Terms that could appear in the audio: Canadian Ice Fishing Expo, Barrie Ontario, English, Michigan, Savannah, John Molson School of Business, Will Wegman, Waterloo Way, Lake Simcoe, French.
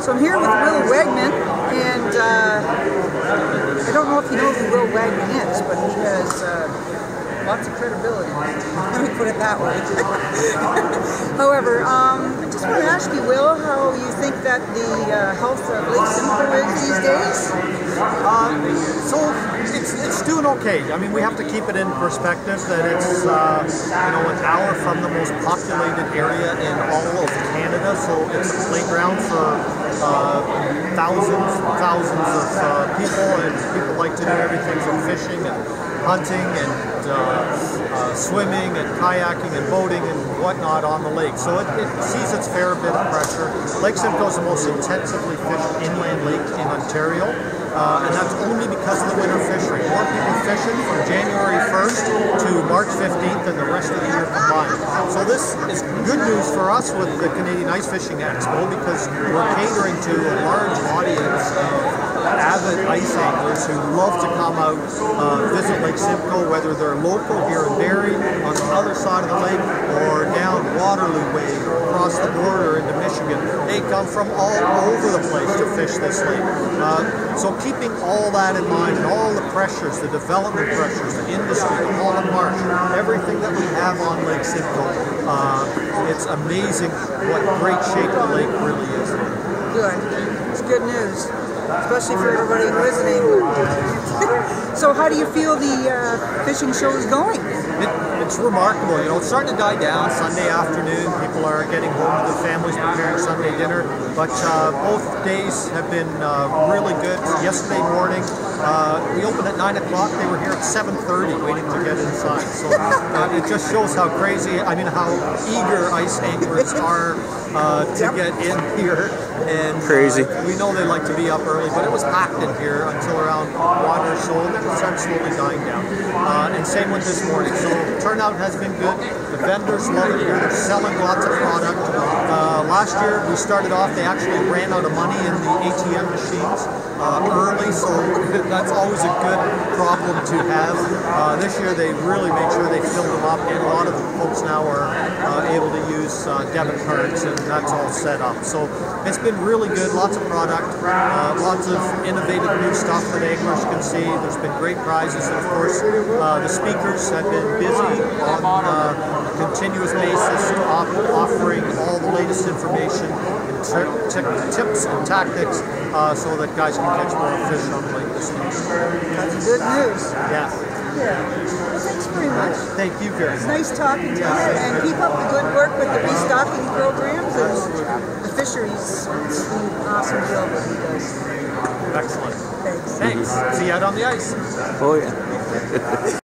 So I'm here with Will Wegman, and I don't know if you know who Will Wegman is, but he has lots of credibility. Let me put it that way. However, I just want to ask you, Will, how you think that the health of Lake Simcoe is these days? It's doing okay. I mean, we have to keep it in perspective that it's an hour from the most populated area in all of Canada, so it's a playground for thousands of people, and people like to do everything from fishing and hunting and swimming and kayaking and boating and whatnot on the lake. So it sees its fair bit of pressure. Lake Simcoe is the most intensively fished inland lake in Ontario. And that's only because of the winter fishery. More people fishing from January 1st to March 15th and the rest of the year combined. So this is good news for us with the Canadian Ice Fishing Expo, because we're catering to a large audience of avid ice anglers who love to come out, visit Lake Simcoe, whether they're local here in Barrie, on the other side of the lake, or down Waterloo Way, or across the border into Michigan. They come from all over the place to fish this lake. So keeping all that in mind, all the pressures, the development pressures, the industry, the law and marsh, everything that we have on Lake Simcoe, it's amazing what great shape the lake really is. Good. It's good news, especially for everybody listening. So how do you feel the fishing show is going? It's remarkable. You know, it's starting to die down Sunday afternoon. People are getting home to their families, preparing Sunday dinner. But both days have been really good. Yesterday morning, we opened at 9 o'clock. They were here at 7:30 waiting to get inside. So it just shows how crazy, I mean, how eager ice anglers are to get in here. And crazy. We know they like to be up early, but it was packed in here until around 1 or so, and then it started slowly dying down. And same with this morning. So turnout has been good. The vendors love it here. They're selling lots of product. Last year we started off, they actually ran out of money in the ATM machines early, so that's always a good problem to have. This year they really made sure they filled them up, and a lot of the folks now are able to use debit cards, and that's all set up. So it's been really good, lots of product, lots of innovative new stuff that anglers can see. There's been great prizes, and of course the speakers have been busy on a continuous basis, offering all the latest information and tips and tactics so that guys can catch more fish on the lake this week. That's good news. Yeah. Yeah. Well, thanks very much. Thank you very much. It's nice talking to you, and keep up the good work with the restocking programs and the fisheries. It's an awesome job that he does. Excellent. Thanks. Thanks. See you out on the ice. Oh yeah.